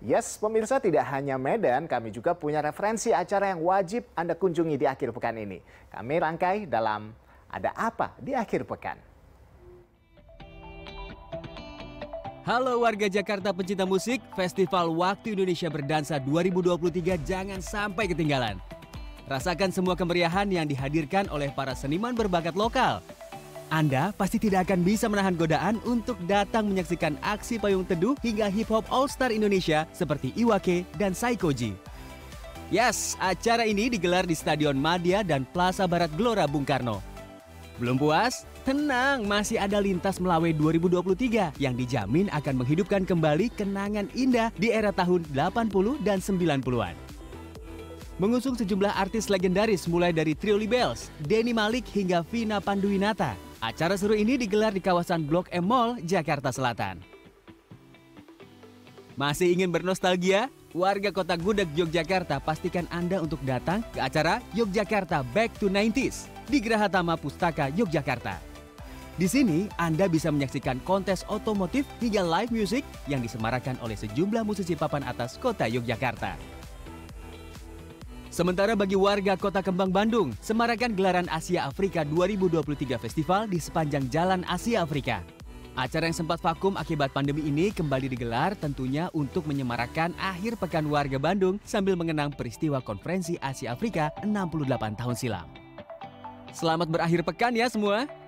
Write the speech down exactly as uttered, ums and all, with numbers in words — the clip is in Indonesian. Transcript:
Yes, pemirsa, tidak hanya Medan, kami juga punya referensi acara yang wajib Anda kunjungi di akhir pekan ini. Kami rangkai dalam Ada Apa di Akhir Pekan. Halo warga Jakarta pencinta musik, Festival Waktu Indonesia Berdansa dua ribu dua puluh tiga jangan sampai ketinggalan. Rasakan semua kemeriahan yang dihadirkan oleh para seniman berbakat lokal. Anda pasti tidak akan bisa menahan godaan untuk datang menyaksikan aksi payung teduh hingga hip-hop all-star Indonesia seperti Iwake dan Saikoji. Yes, acara ini digelar di Stadion Madya dan Plaza Barat Gelora Bung Karno. Belum puas? Tenang, masih ada Lintas Melawai dua ribu dua puluh tiga yang dijamin akan menghidupkan kembali kenangan indah di era tahun delapan puluh dan sembilan puluhan. Mengusung sejumlah artis legendaris mulai dari Trioli Bells, Denny Malik hingga Vina Panduwinata. Acara seru ini digelar di kawasan Blok M Mall, Jakarta Selatan. Masih ingin bernostalgia? Warga kota Gudeg, Yogyakarta, pastikan Anda untuk datang ke acara Yogyakarta Back to nineties di Graha Tama Pustaka Yogyakarta. Di sini Anda bisa menyaksikan kontes otomotif hingga live music yang disemarakan oleh sejumlah musisi papan atas kota Yogyakarta. Sementara bagi warga kota Kembang Bandung, semarakan gelaran Asia Afrika dua ribu dua puluh tiga Festival di sepanjang Jalan Asia Afrika. Acara yang sempat vakum akibat pandemi ini kembali digelar tentunya untuk menyemarakan akhir pekan warga Bandung sambil mengenang peristiwa Konferensi Asia Afrika enam puluh delapan tahun silam. Selamat berakhir pekan ya semua!